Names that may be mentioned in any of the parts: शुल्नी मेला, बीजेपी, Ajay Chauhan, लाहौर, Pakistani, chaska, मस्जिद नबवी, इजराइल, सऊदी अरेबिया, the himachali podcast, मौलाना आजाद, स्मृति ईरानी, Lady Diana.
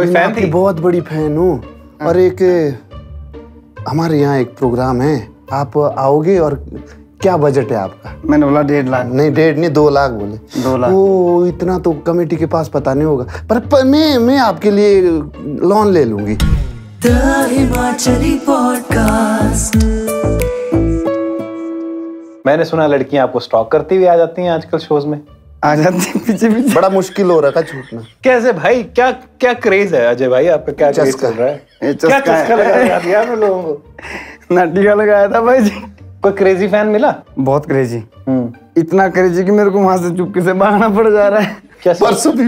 कोई फैन थी? बहुत बड़ी फैन हूँ। और एक हमारे यहाँ एक प्रोग्राम है, आप आओगे? और क्या बजट है आपका? मैंने बोला 1.5 लाख। नहीं 2 लाख बोले। 2 लाख? वो इतना तो कमेटी के पास पता नहीं होगा, पर मैं आपके लिए लोन ले लूंगी। The Himachali podcast. मैंने सुना लड़कियां आपको स्टॉक करती हुई आ जाती हैं आजकल शोज में। आ जाते पीछे पीछे। बड़ा मुश्किल हो रखा छूटना। कैसे भाई, क्या क्या क्रेज है अजय भाई आपका? क्या क्रेज चल रहा है? क्या चस्का लगा दिया आप लोगों को? नाटिका लगाया था भाई जी। कोई क्रेजी फैन मिला? बहुत क्रेजी, इतना क्रेजी कि मेरे को वहां से चुपके से भागना पड़ जा रहा है। परसों भी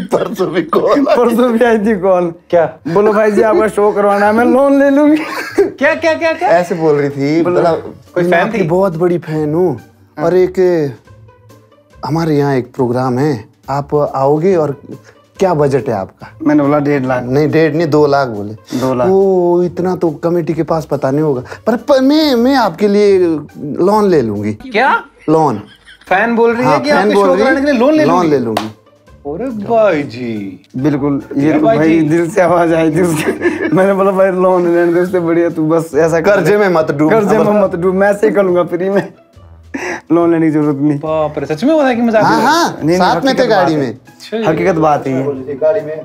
आई थी कॉल। क्या बोलो भाई जी आपका शो करवाना है, मैं लोन ले लूंगी। क्या क्या क्या क्या ऐसे बोल रही थी? कोई फैन थी? बहुत बड़ी फैन हूँ। और एक हमारे यहाँ एक प्रोग्राम है, आप आओगे? और क्या बजट है आपका? मैंने बोला 1.5 लाख। नहीं 2.5 लाख बोले। 2 लाख? वो इतना तो कमेटी के पास पता नहीं होगा, पर मैं आपके लिए लोन ले लूंगी। क्या लोन? फैन बोल रही है कि आप शो कराने के लिए लोन ले लूंगी। अरे भाई जी बिल्कुल, ये तो भाई दिल से आवाज आई थी उसकी। मैंने बोला भाई लोन लेने दे, उससे बढ़िया तू बस ऐसा कर्जे में मत डूब, मैं ऐसे ही करूंगा फ्री में, लोन लेने की जरूरत नहीं। बाप रे, सच में हुआ था कि मजाक? हाँ, साथ में थे गाड़ी में। हकीकत बात है गाड़ी में।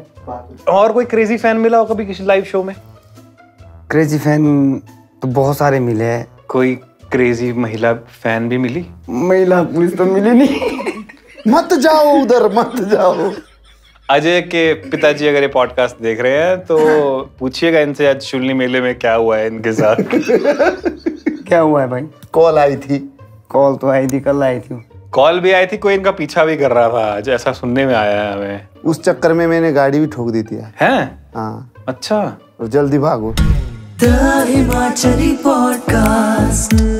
और कोई क्रेजी फैन मिला हो कभी किसी लाइव शो में? क्रेजी फैन तो बहुत सारे मिले हैं। कोई क्रेजी महिला फैन भी मिली? महिला पुलिस तो मिली नहीं। मत जाओ उधर। अजय के पिताजी अगर ये पॉडकास्ट देख रहे हैं तो पूछिएगा इनसे आज शुल्नी मेले में क्या हुआ है इनके साथ। क्या हुआ है भाई? कॉल तो आई थी कल। कॉल भी आई थी, कोई इनका पीछा भी कर रहा था जैसा सुनने में आया है हमें। उस चक्कर में मैंने गाड़ी भी ठोक दी थी यार। हैं? हाँ। अच्छा, और जल्दी भागो। The Himachali podcast.